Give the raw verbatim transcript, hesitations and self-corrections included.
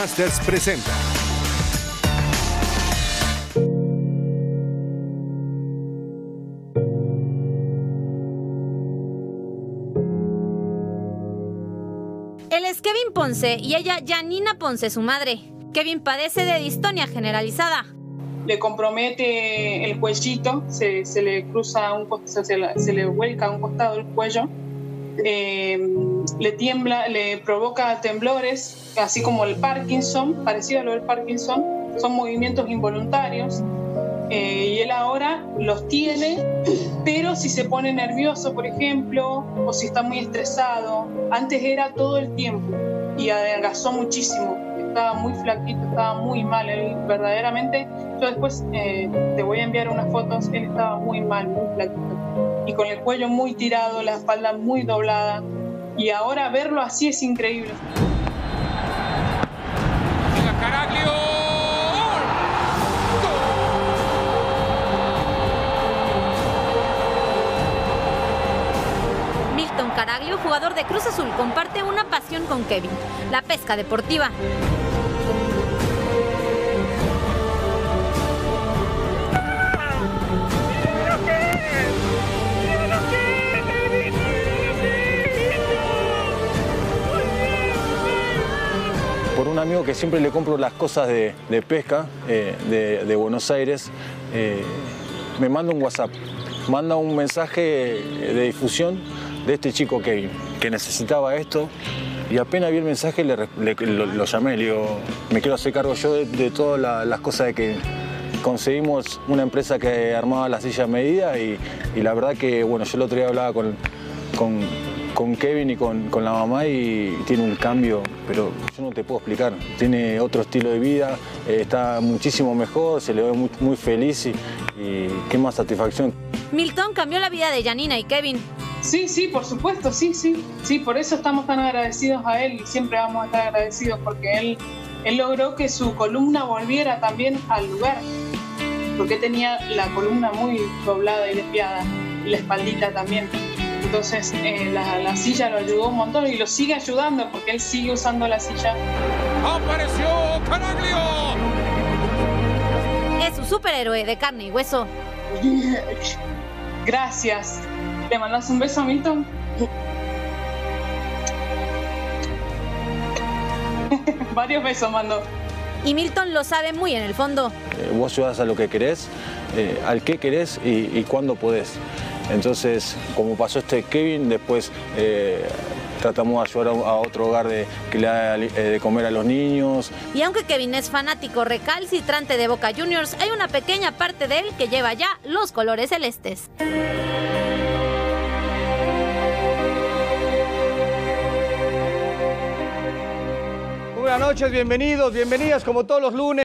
Masters presenta. Él es Kevin Ponce y ella Yanina Ponce, su madre. Kevin padece de distonía generalizada. Le compromete el cuellito, se, se le cruza un costado, se, se le vuelca a un costado el cuello, eh, le tiembla, le provoca temblores, así como el Parkinson, parecido a lo del Parkinson, son movimientos involuntarios, eh, y él ahora los tiene, pero si se pone nervioso, por ejemplo, o si está muy estresado, antes era todo el tiempo y adelgazó muchísimo. Estaba muy flaquito, estaba muy mal, él verdaderamente, yo después eh, te voy a enviar unas fotos, él estaba muy mal, muy flaquito, y con el cuello muy tirado, la espalda muy doblada, y ahora verlo así es increíble. Milton Caraglio. ¡Gol! Milton Caraglio, jugador de Cruz Azul, comparte una pasión con Kevin, la pesca deportiva. Por un amigo que siempre le compro las cosas de, de pesca eh, de, de Buenos Aires, eh, me manda un WhatsApp, manda un mensaje de difusión de este chico Kevin, que necesitaba esto, y apenas vi el mensaje le, le, lo, lo llamé, le digo, me quiero hacer cargo yo de, de todas la, las cosas de Kevin. Conseguimos una empresa que armaba la silla a medida y, y la verdad que, bueno, yo el otro día hablaba con... con con Kevin y con, con la mamá y tiene un cambio, pero yo no te puedo explicar. Tiene otro estilo de vida, eh, está muchísimo mejor, se le ve muy, muy feliz y, y qué más satisfacción. Milton cambió la vida de Yanina y Kevin. Sí, sí, por supuesto, sí, sí. Sí, por eso estamos tan agradecidos a él y siempre vamos a estar agradecidos porque él, él logró que su columna volviera también al lugar, porque tenía la columna muy doblada y desviada y la espaldita también. Entonces eh, la, la silla lo ayudó un montón y lo sigue ayudando porque él sigue usando la silla. ¡Apareció Caraglio! Es un superhéroe de carne y hueso. Gracias. ¿Le mandas un beso a Milton? Varios besos mando. Y Milton lo sabe muy en el fondo. Eh, vos ayudás a lo que querés, eh, al que querés y, y cuándo podés. Entonces, como pasó este Kevin, después eh, tratamos de ayudar a, a otro hogar de, que le da eh, de comer a los niños. Y aunque Kevin es fanático recalcitrante de Boca Juniors, hay una pequeña parte de él que lleva ya los colores celestes. Buenas noches, bienvenidos, bienvenidas como todos los lunes.